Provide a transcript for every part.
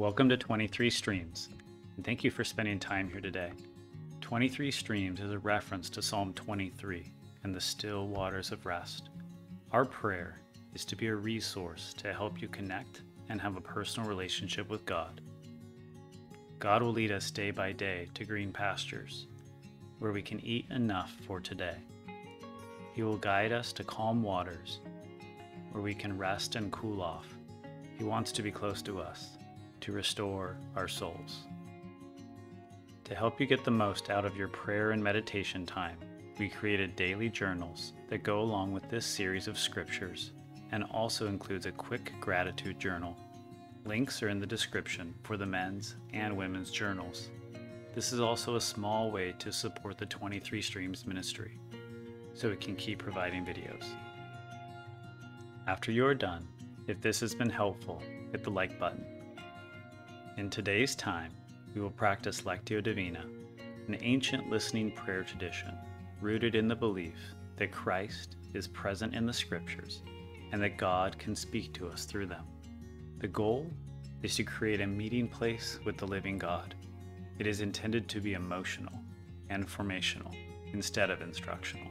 Welcome to 23 Streams, and thank you for spending time here today. 23 Streams is a reference to Psalm 23 and the still waters of rest. Our prayer is to be a resource to help you connect and have a personal relationship with God. God will lead us day by day to green pastures, where we can eat enough for today. He will guide us to calm waters, where we can rest and cool off. He wants to be close to us, to restore our souls. To help you get the most out of your prayer and meditation time, we created daily journals that go along with this series of scriptures and also includes a quick gratitude journal. Links are in the description for the men's and women's journals. This is also a small way to support the 23 Streams ministry, so it can keep providing videos. After you're done, if this has been helpful, hit the like button. In today's time, we will practice Lectio Divina, an ancient listening prayer tradition rooted in the belief that Christ is present in the scriptures and that God can speak to us through them. The goal is to create a meeting place with the living God. It is intended to be emotional and formational instead of instructional.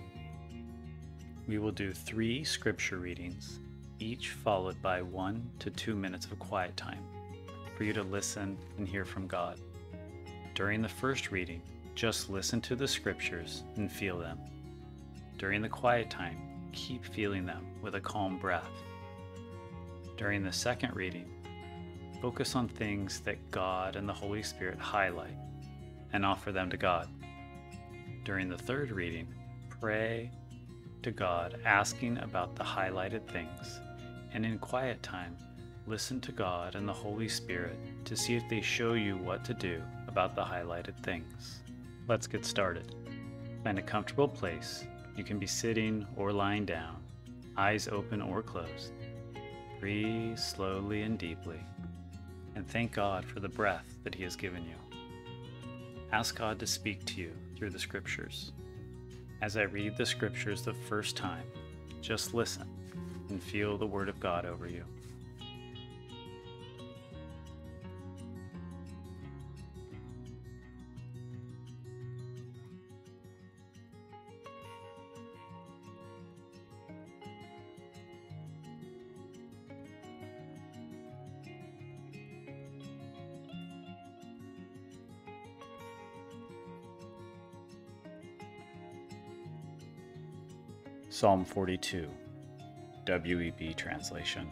We will do 3 scripture readings, each followed by 1 to 2 minutes of quiet time for you to listen and hear from God. During the first reading, just listen to the scriptures and feel them. During the quiet time, keep feeling them with a calm breath. During the second reading, focus on things that God and the Holy Spirit highlight and offer them to God. During the third reading, pray to God, asking about the highlighted things, and in quiet time, listen to God and the Holy Spirit to see if they show you what to do about the highlighted things. Let's get started. Find a comfortable place. You can be sitting or lying down, eyes open or closed. Breathe slowly and deeply, and thank God for the breath that He has given you. Ask God to speak to you through the scriptures. As I read the scriptures the first time, just listen and feel the Word of God over you. Psalm 42, W.E.B. translation.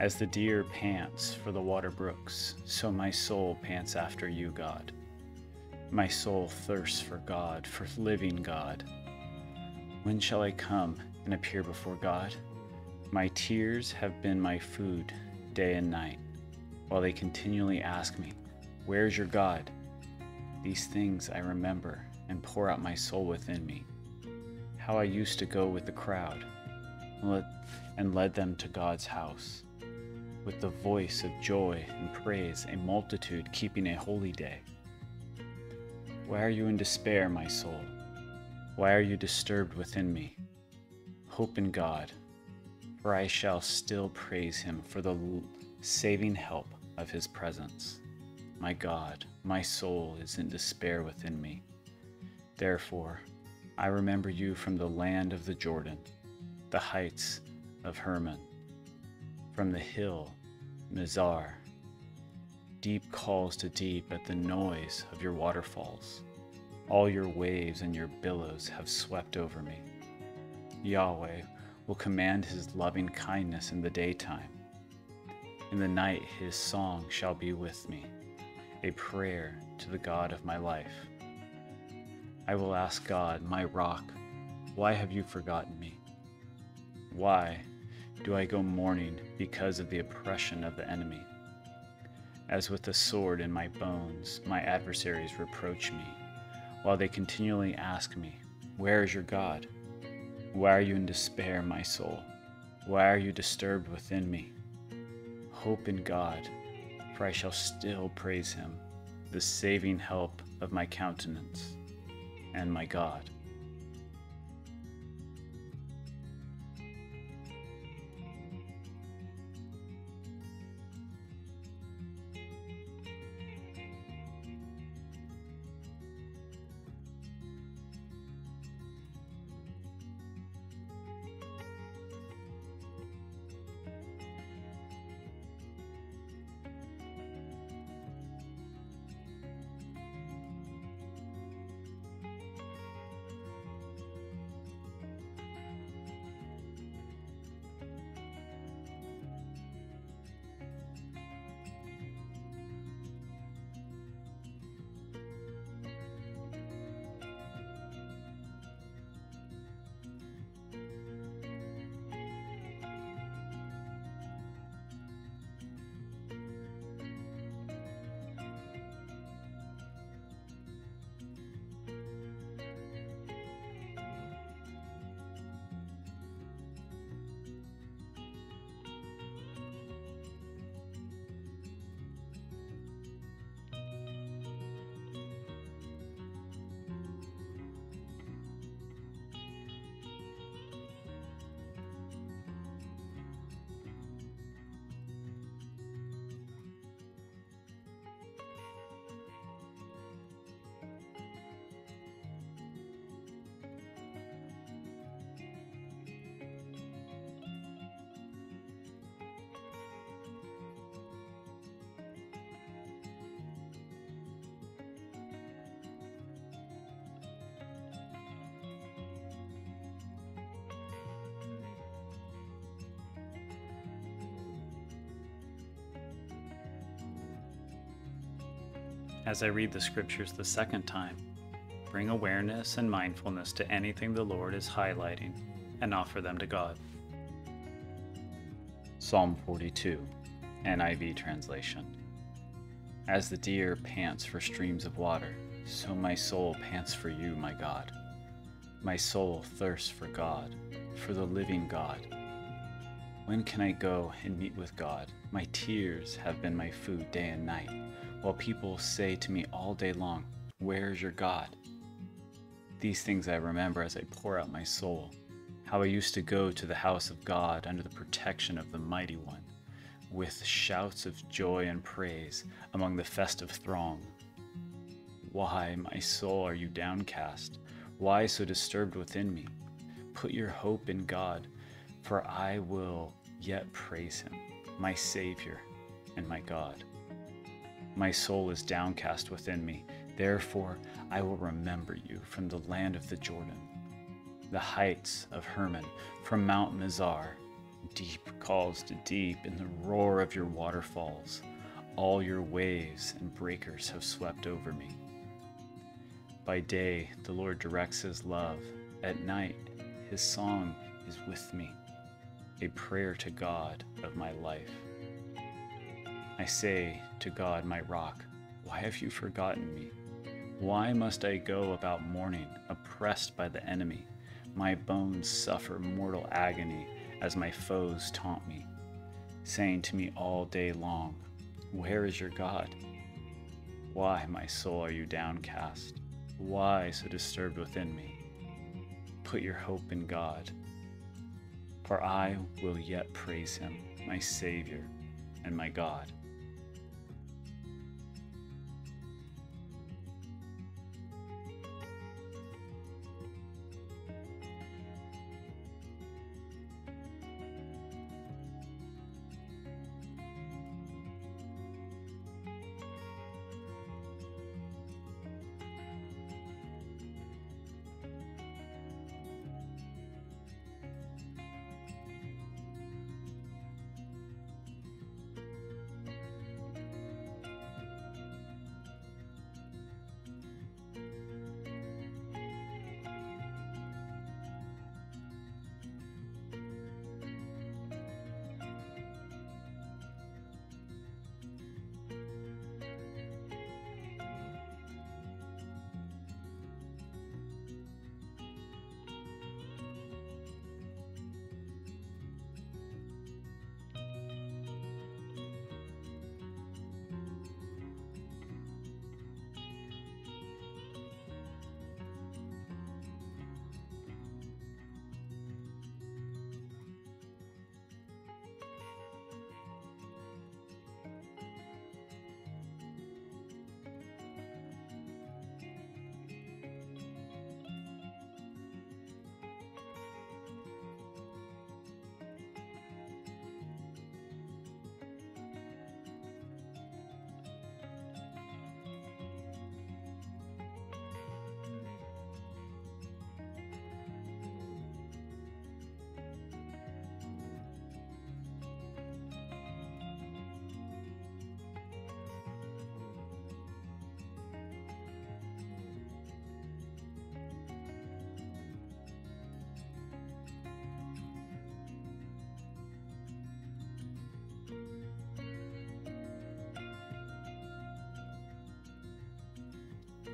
As the deer pants for the water brooks, so my soul pants after you, God. My soul thirsts for God, for living God. When shall I come and appear before God? My tears have been my food day and night, while they continually ask me, "Where's your God?" These things I remember and pour out my soul within me. How I used to go with the crowd and led them to God's house, with the voice of joy and praise, a multitude keeping a holy day. Why are you in despair, my soul? Why are you disturbed within me? Hope in God, for I shall still praise Him for the saving help of His presence. My God, my soul is in despair within me. Therefore, I remember you from the land of the Jordan, the heights of Hermon, from the hill Mizar. Deep calls to deep at the noise of your waterfalls. All your waves and your billows have swept over me. Yahweh will command His loving kindness in the daytime. In the night His song shall be with me, a prayer to the God of my life. I will ask God, my rock, why have you forgotten me? Why do I go mourning because of the oppression of the enemy? As with a sword in my bones, my adversaries reproach me, while they continually ask me, "Where is your God?" Why are you in despair, my soul? Why are you disturbed within me? Hope in God, for I shall still praise Him, the saving help of my countenance and my God. As I read the scriptures the second time, bring awareness and mindfulness to anything the Lord is highlighting and offer them to God. Psalm 42, NIV translation. As the deer pants for streams of water, so my soul pants for you, my God. My soul thirsts for God, for the living God. When can I go and meet with God? My tears have been my food day and night, while people say to me all day long, "Where is your God?" These things I remember as I pour out my soul, how I used to go to the house of God under the protection of the Mighty One, with shouts of joy and praise among the festive throng. Why, my soul, are you downcast? Why so disturbed within me? Put your hope in God, for I will yet praise him, my Savior and my God. My soul is downcast within me, therefore I will remember you from the land of the Jordan, the heights of Hermon, from Mount Mizar. Deep calls to deep in the roar of your waterfalls. All your waves and breakers have swept over me. By day, the Lord directs his love. At night, his song is with me, a prayer to God of my life. I say to God, my rock, why have you forgotten me? Why must I go about mourning, oppressed by the enemy? My bones suffer mortal agony as my foes taunt me, saying to me all day long, "Where is your God?" Why, my soul, are you downcast? Why so disturbed within me? Put your hope in God, for I will yet praise him, my Savior and my God.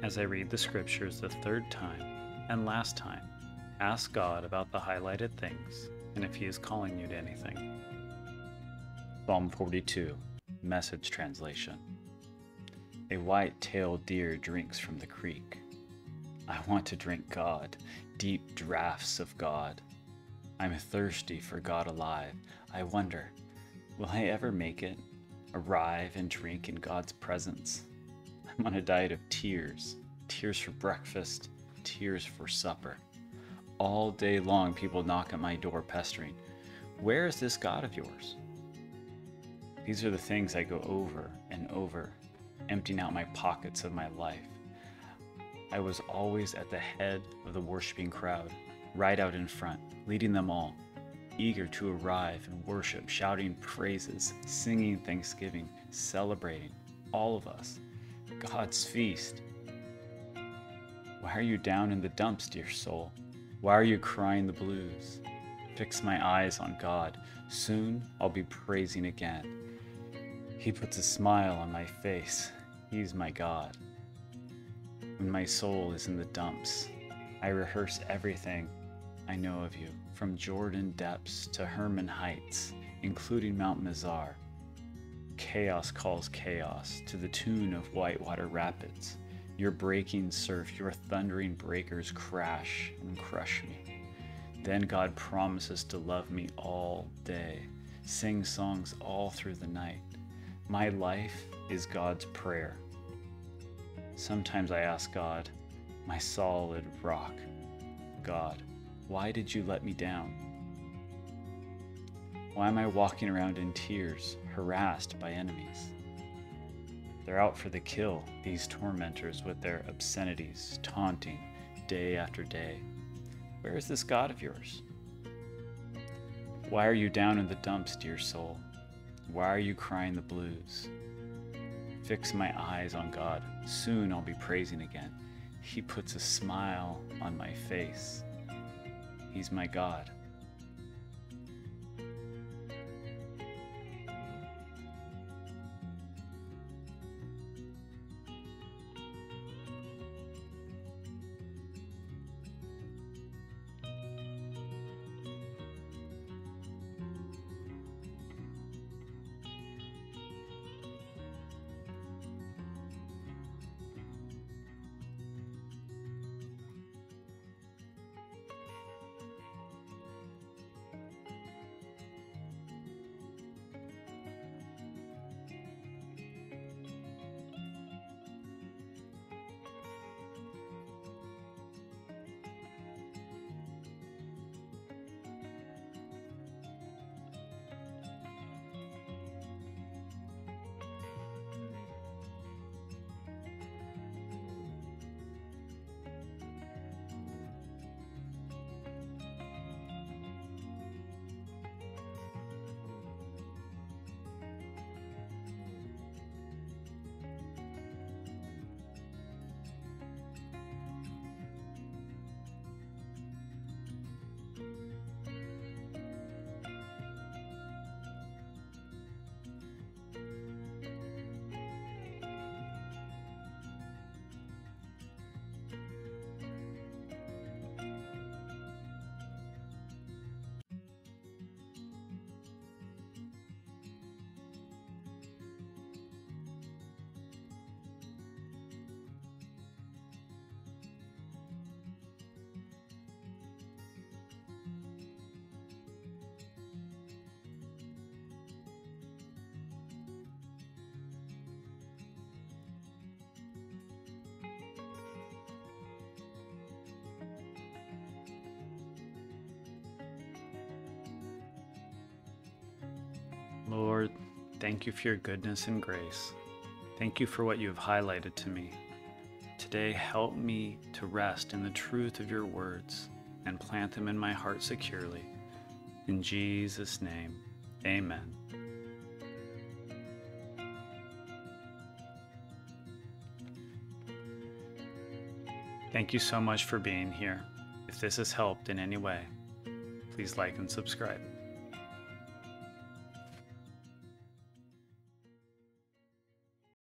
As I read the scriptures the third time and last time, ask God about the highlighted things and if he is calling you to anything. Psalm 42, Message Translation. A white-tailed deer drinks from the creek. I want to drink God, deep draughts of God. I'm thirsty for God alive. I wonder, will I ever make it, arrive and drink in God's presence? I'm on a diet of tears, tears for breakfast, tears for supper. All day long, people knock at my door pestering, "Where is this God of yours?" These are the things I go over and over, emptying out my pockets of my life. I was always at the head of the worshiping crowd, right out in front, leading them all, eager to arrive and worship, shouting praises, singing thanksgiving, celebrating, all of us. God's feast. Why are you down in the dumps, dear soul? Why are you crying the blues? Fix my eyes on God. Soon I'll be praising again. He puts a smile on my face. He's my God. When my soul is in the dumps, I rehearse everything I know of you, from Jordan depths to Hermon heights, including Mount Mizar. Chaos calls chaos to the tune of whitewater rapids. Your breaking surf, your thundering breakers crash and crush me. Then God promises to love me all day, sing songs all through the night. My life is God's prayer. Sometimes I ask God, my solid rock, God, why did you let me down? Why am I walking around in tears, harassed by enemies? They're out for the kill, these tormentors, with their obscenities, taunting day after day. Where is this God of yours? Why are you down in the dumps, dear soul? Why are you crying the blues? Fix my eyes on God. Soon I'll be praising again. He puts a smile on my face. He's my God. Lord, thank you for your goodness and grace. Thank you for what you have highlighted to me. Today, help me to rest in the truth of your words and plant them in my heart securely. In Jesus' name, amen. Thank you so much for being here. If this has helped in any way, please like and subscribe.